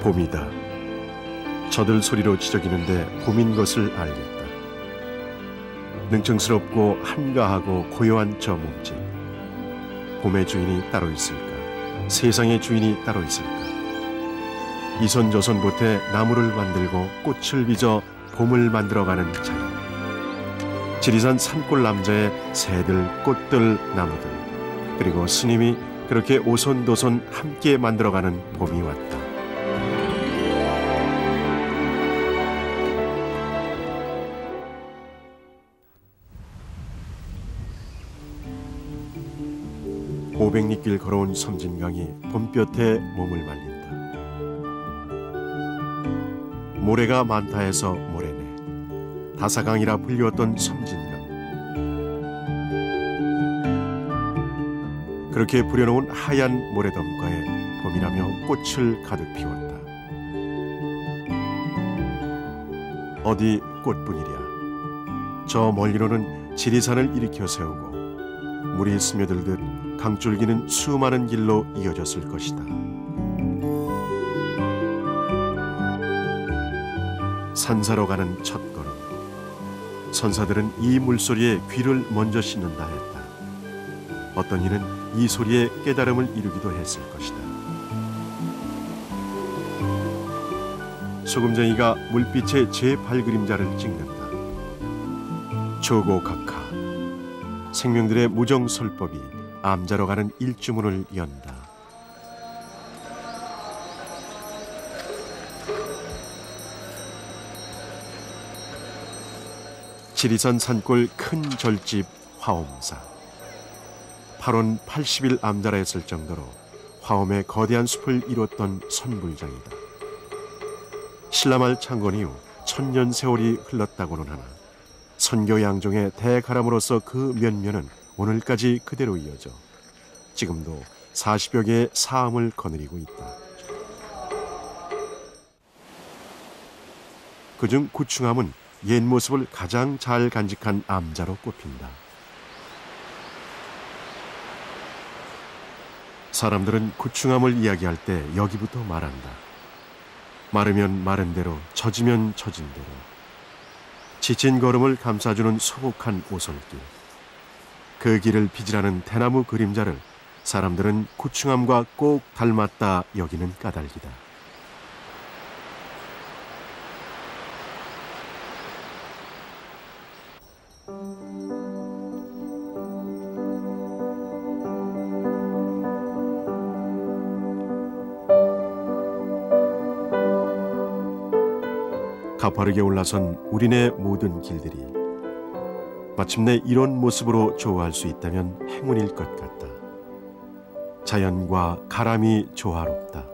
봄이다. 저들 소리로 지적이는데 봄인 것을 알겠다. 능청스럽고 한가하고 고요한 저 몸짓. 봄의 주인이 따로 있을까? 세상의 주인이 따로 있을까? 이손저손 보태 나무를 만들고 꽃을 빚어 봄을 만들어가는 자연. 지리산 산골 남자의 새들, 꽃들, 나무들, 그리고 스님이 그렇게 오손도손 함께 만들어가는 봄이 왔다. 오백리길 걸어온 섬진강이 봄볕에 몸을 말린다. 모래가 많다 해서 모래내, 다사강이라 불리웠던 섬진강. 그렇게 부려놓은 하얀 모래덤가에 봄이라며 꽃을 가득 피웠다. 어디 꽃뿐이랴. 저 멀리로는 지리산을 일으켜 세우고 물이 스며들듯 강줄기는 수많은 길로 이어졌을 것이다. 산사로 가는 첫걸음. 선사들은 이 물소리에 귀를 먼저 씻는다 했다. 어떤 이는 이 소리에 깨달음을 이루기도 했을 것이다. 소금쟁이가 물빛에 제8그림자를 찍는다. 초고각하. 생명들의 무정설법이 암자로 가는 일주문을 연다. 지리산 산골 큰 절집 화엄사. 8원 80일 암자라 했을 정도로 화엄의 거대한 숲을 이뤘던 선불장이다. 신라말 창건 이후 천년 세월이 흘렀다고는 하나 선교양종의 대가람으로서 그 면면은 오늘까지 그대로 이어져 지금도 40여 개의 사암을 거느리고 있다. 그중 구층암은 옛 모습을 가장 잘 간직한 암자로 꼽힌다. 사람들은 구층암을 이야기할 때 여기부터 말한다. 마르면 마른 대로, 젖으면 젖은 대로. 지친 걸음을 감싸주는 소복한 오솔길. 그 길을 빚으라는 대나무 그림자를 사람들은 구층암과 꼭 닮았다 여기는 까닭이다. 가파르게 올라선 우리네 모든 길들이 마침내 이런 모습으로 조화할 수 있다면 행운일 것 같다. 자연과 가람이 조화롭다.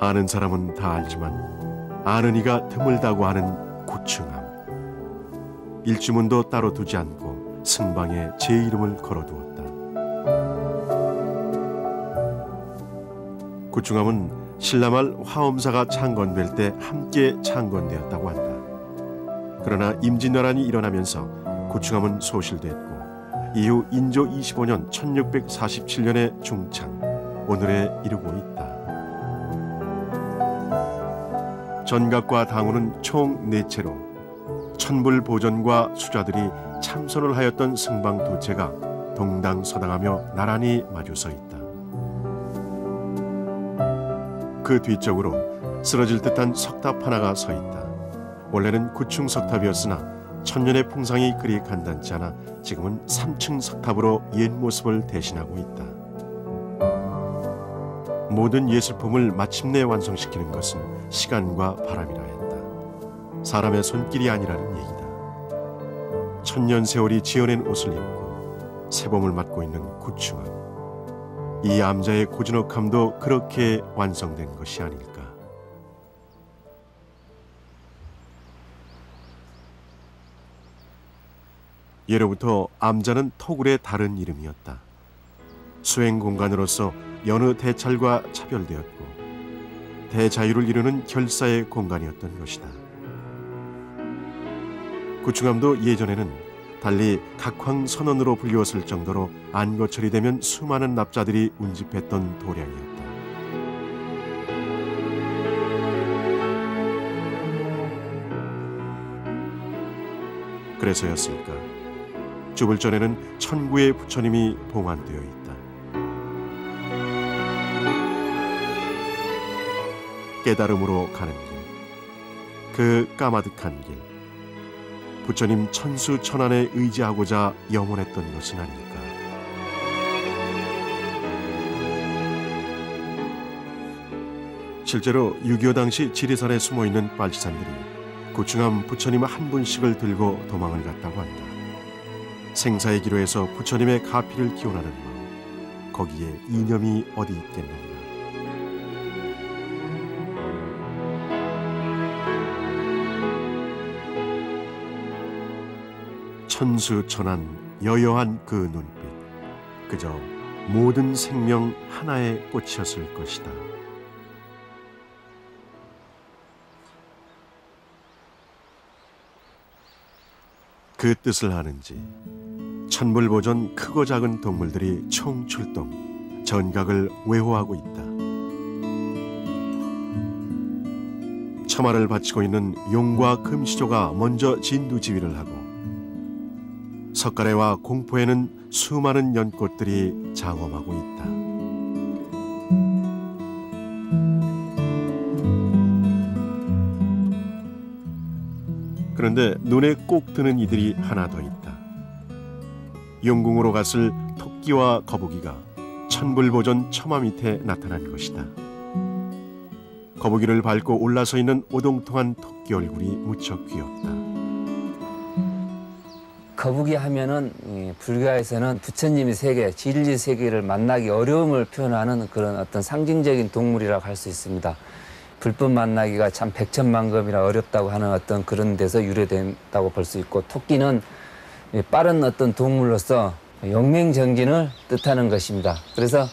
아는 사람은 다 알지만 아는 이가 드물다고 하는 구층암. 일주문도 따로 두지 않고 승방에 제 이름을 걸어두었다. 구층암은 신라말 화엄사가 창건될 때 함께 창건되었다고 한다. 그러나 임진왜란이 일어나면서 구층암은 소실됐고 이후 인조 25년 1647년에 중창, 오늘에 이르고 있다. 전각과 당호는 총 4채로 천불보전과 수자들이 참선을 하였던 승방 2채가 동당서당하며 나란히 마주서 있다. 그 뒤쪽으로 쓰러질 듯한 석탑 하나가 서 있다. 원래는 9층 석탑이었으나 천년의 풍상이 그리 간단치 않아 지금은 3층 석탑으로 옛 모습을 대신하고 있다. 모든 예술품을 마침내 완성시키는 것은 시간과 바람이라 했다. 사람의 손길이 아니라는 얘기다. 천년 세월이 지어낸 옷을 입고 새봄을 맞고 있는 구층암. 이 암자의 고즈넉함도 그렇게 완성된 것이 아닐까. 예로부터 암자는 토굴의 다른 이름이었다. 수행 공간으로서 여느 대찰과 차별되었고 대자유를 이루는 결사의 공간이었던 것이다. 구층암도 예전에는 달리 각황선원으로 불리웠을 정도로 안거철이 되면 수많은 납자들이 운집했던 도량이었다. 그래서였을까? 주불전에는 천구의 부처님이 봉안되어 있다. 깨달음으로 가는 길, 그 까마득한 길, 부처님 천수천안에 의지하고자 염원했던 것은 아닐까. 실제로 6.25 당시 지리산에 숨어있는 빨치산들이 구층암 부처님 한 분씩을 들고 도망을 갔다고 한다. 생사의 기로에서 부처님의 가피를 기원하는 마음, 거기에 이념이 어디 있겠는가. 천수천안 여여한 그 눈빛, 그저 모든 생명 하나의 꽃이었을 것이다. 그 뜻을 아는지 천불보전 크고 작은 동물들이 총출동, 전각을 외호하고 있다. 처마를 바치고 있는 용과 금시조가 먼저 진두지휘를 하고, 석가래와 공포에는 수많은 연꽃들이 장엄하고 있다. 그런데 눈에 꼭 드는 이들이 하나 더 있다. 용궁으로 갔을 토끼와 거북이가 천불보전 처마 밑에 나타난 것이다. 거북이를 밟고 올라서 있는 오동통한 토끼 얼굴이 무척 귀엽다. 거북이 하면은 불교에서는 부처님의 세계, 진리 세계를 만나기 어려움을 표현하는 그런 어떤 상징적인 동물이라고 할 수 있습니다. 불법 만나기가 참 백천만금이라 어렵다고 하는 어떤 그런 데서 유래된다고 볼 수 있고, 토끼는 빠른 어떤 동물로서 영맹정진을 뜻하는 것입니다. 그래서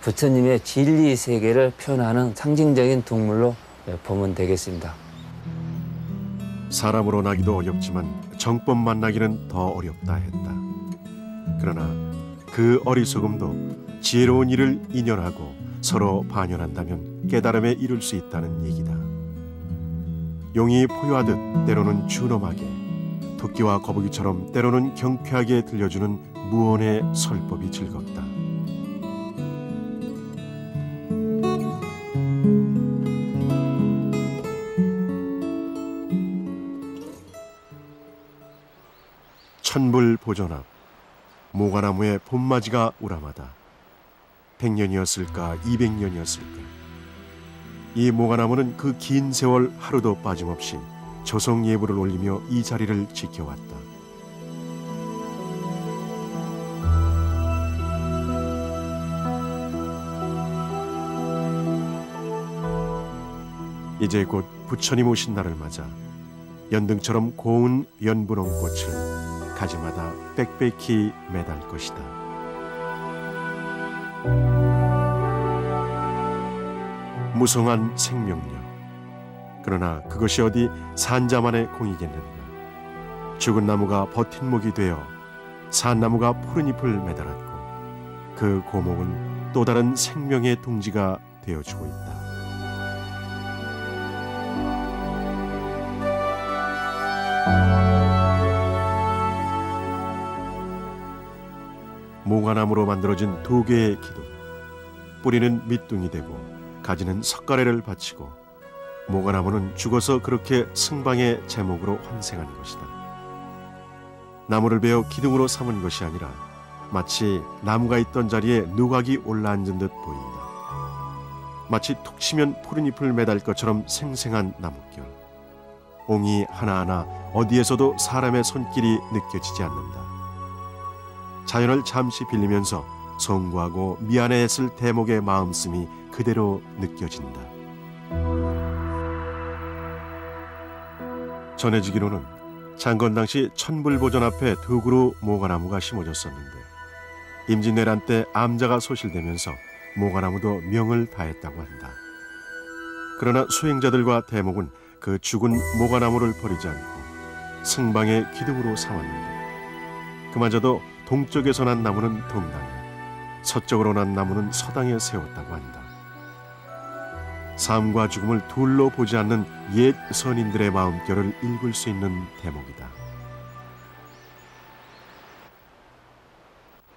부처님의 진리 세계를 표현하는 상징적인 동물로 보면 되겠습니다. 사람으로 나기도 어렵지만 정법 만나기는 더 어렵다 했다. 그러나 그 어리석음도 지혜로운 일을 인연하고 서로 반연한다면 깨달음에 이룰 수 있다는 얘기다. 용이 포효하듯 때로는 준엄하게, 토끼와 거북이처럼 때로는 경쾌하게 들려주는 무언의 설법이 즐겁다. 천불보전 앞 모가나무의 봄맞이가 우람하다. 100년이었을까 200년이었을까. 이 모가나무는 그 긴 세월 하루도 빠짐없이 조성 예불을 올리며 이 자리를 지켜왔다. 이제 곧 부처님 오신 날을 맞아 연등처럼 고운 연분홍꽃을 가지마다 빽빽히 매달 것이다. 무성한 생명력. 그러나 그것이 어디 산자만의 공이겠는가. 죽은 나무가 버팀목이 되어 산나무가 푸른잎을 매달았고, 그 고목은 또 다른 생명의 동지가 되어주고 있다. 모가나무로 만들어진 두 개의 기둥, 뿌리는 밑둥이 되고 가지는 석가래를 받치고, 모가나무는 죽어서 그렇게 승방의 제목으로 환생한 것이다. 나무를 베어 기둥으로 삼은 것이 아니라 마치 나무가 있던 자리에 누각이 올라앉은 듯 보인다. 마치 툭 치면 푸른잎을 매달 것처럼 생생한 나뭇결, 옹이 하나하나 어디에서도 사람의 손길이 느껴지지 않는다. 자연을 잠시 빌리면서 송구하고 미안해했을 대목의 마음씀이 그대로 느껴진다. 전해지기로는 창건 당시 천불보전 앞에 두 그루 모가나무가 심어졌었는데, 임진왜란 때 암자가 소실되면서 모가나무도 명을 다했다고 한다. 그러나 수행자들과 대목은 그 죽은 모가나무를 버리지 않고 승방의 기둥으로 삼았는데 그마저도 동쪽에서 난 나무는 동당에, 서쪽으로 난 나무는 서당에 세웠다고 한다. 삶과 죽음을 둘로 보지 않는 옛 선인들의 마음결을 읽을 수 있는 대목이다.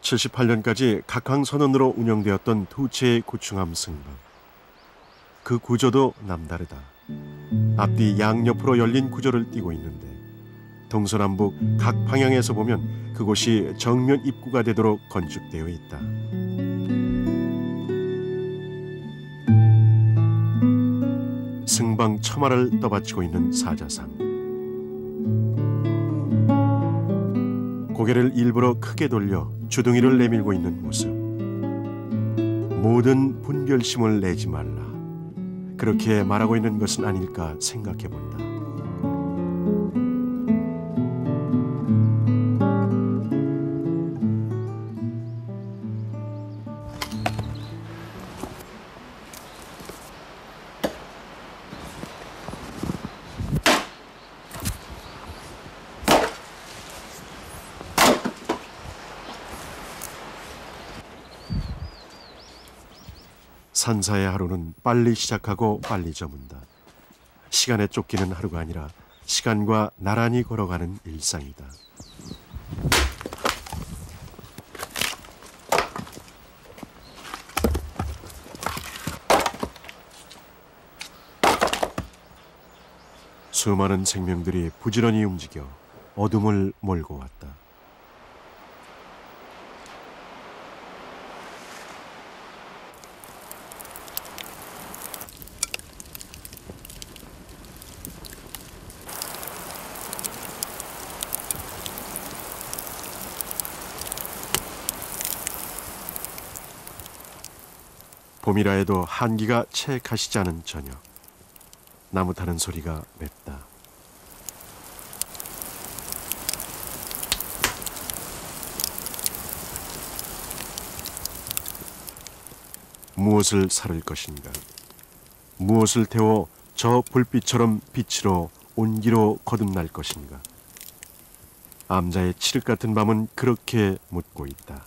78년까지 각항선언으로 운영되었던 두 채의 구층암 승방. 그 구조도 남다르다. 앞뒤 양옆으로 열린 구조를 띠고 있는데 동서남북 각 방향에서 보면 그곳이 정면 입구가 되도록 건축되어 있다. 승방 처마를 떠받치고 있는 사자상. 고개를 일부러 크게 돌려 주둥이를 내밀고 있는 모습. 모든 분별심을 내지 말라. 그렇게 말하고 있는 것은 아닐까 생각해본다. 산사의 하루는 빨리 시작하고 빨리 저문다. 시간에 쫓기는 하루가 아니라 시간과 나란히 걸어가는 일상이다. 수많은 생명들이 부지런히 움직여 어둠을 몰고 왔다. 봄이라 해도 한기가 채 가시지 않은 저녁. 나무 타는 소리가 맵다. 무엇을 사를 것인가? 무엇을 태워 저 불빛처럼 빛으로 온기로 거듭날 것인가? 암자의 칠흑 같은 밤은 그렇게 묻고 있다.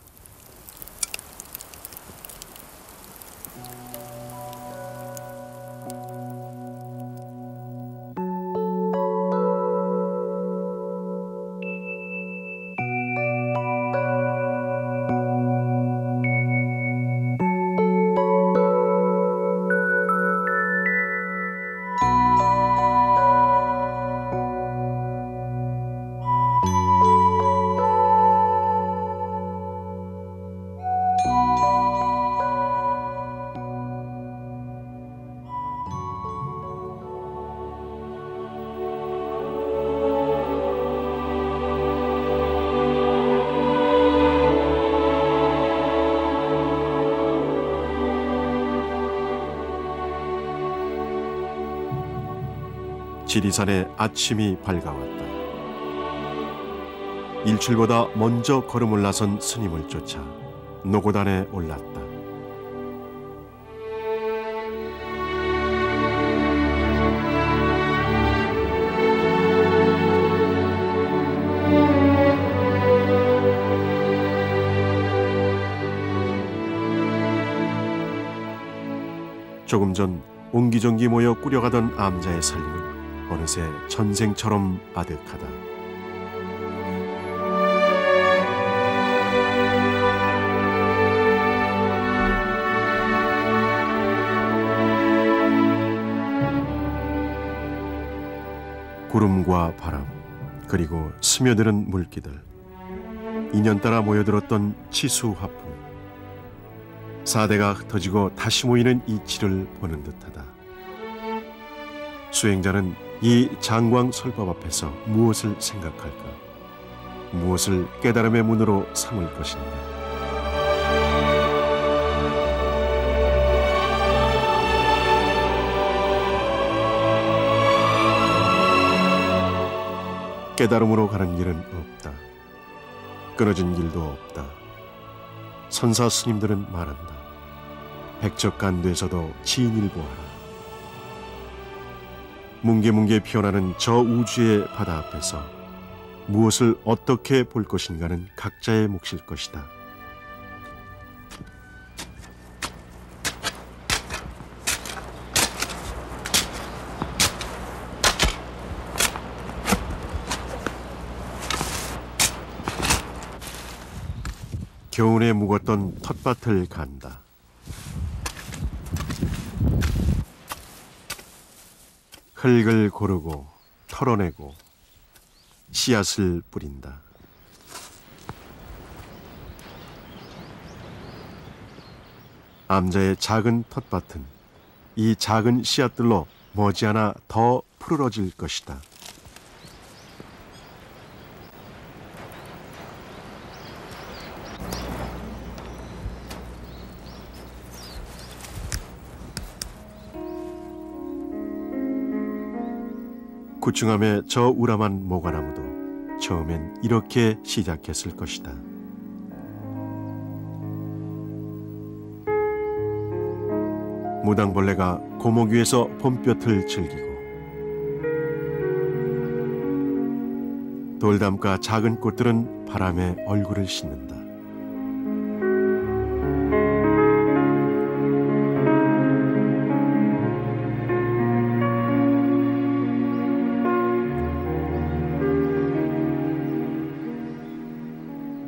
지리산의 아침이 밝아왔다. 일출보다 먼저 걸음을 나선 스님을 쫓아 노고단에 올랐다. 조금 전 옹기종기 모여 꾸려가던 암자의 삶은 어느새 전생처럼 아득하다. 구름과 바람, 그리고 스며드는 물기들. 인연따라 모여들었던 치수화풍. 사대가 흩어지고 다시 모이는 이치를 보는 듯하다. 수행자는 이 장광 설법 앞에서 무엇을 생각할까? 무엇을 깨달음의 문으로 삼을 것인가? 깨달음으로 가는 길은 없다. 끊어진 길도 없다. 선사 스님들은 말한다. 백척간돼서도 지인일보하라. 뭉게뭉게 피어나는 저 우주의 바다 앞에서 무엇을 어떻게 볼 것인가는 각자의 몫일 것이다. 겨울에 묵었던 텃밭을 간다. 흙을 고르고 털어내고 씨앗을 뿌린다. 암자의 작은 텃밭은 이 작은 씨앗들로 머지않아 더 푸르러질 것이다. 구층암의 저 우람한 모과나무도 처음엔 이렇게 시작했을 것이다. 무당벌레가 고목 위에서 봄볕을 즐기고 돌담가 작은 꽃들은 바람에 얼굴을 씻는다.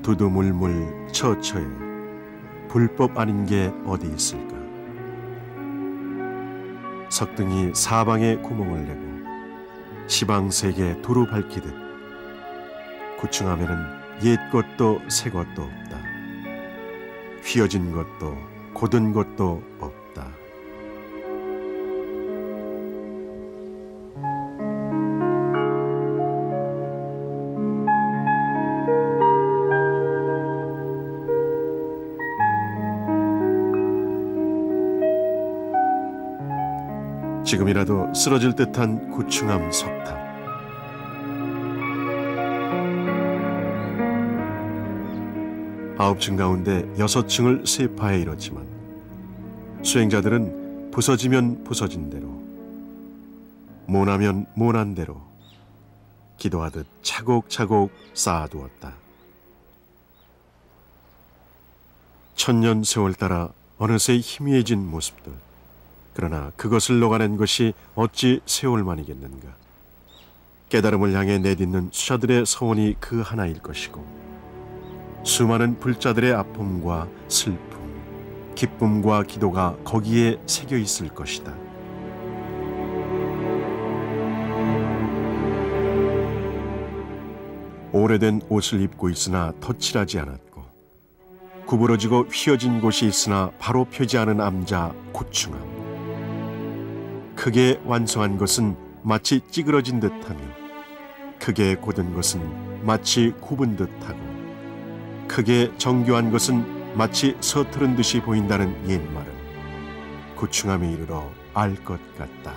두두물물 처처에 불법 아닌 게 어디 있을까. 석등이 사방에 구멍을 내고 시방세계 두루 밝히듯 구층암에는 옛 것도 새 것도 없다. 휘어진 것도 곧은 것도 없다. 지금이라도 쓰러질 듯한 구층암 석탑. 9층 가운데 6층을 세파에 이뤘지만 수행자들은 부서지면 부서진 대로, 모나면 모난 대로 기도하듯 차곡차곡 쌓아두었다. 천년 세월 따라 어느새 희미해진 모습들. 그러나 그것을 녹아낸 것이 어찌 세월만이겠는가. 깨달음을 향해 내딛는 수자들의 서원이 그 하나일 것이고 수많은 불자들의 아픔과 슬픔, 기쁨과 기도가 거기에 새겨 있을 것이다. 오래된 옷을 입고 있으나 덧칠하지 않았고 구부러지고 휘어진 곳이 있으나 바로 펴지 않은 암자 구층암. 크게 완성한 것은 마치 찌그러진 듯하며 크게 곧은 것은 마치 굽은 듯하고 크게 정교한 것은 마치 서투른 듯이 보인다는 옛말은 구층암에 이르러 알 것 같다.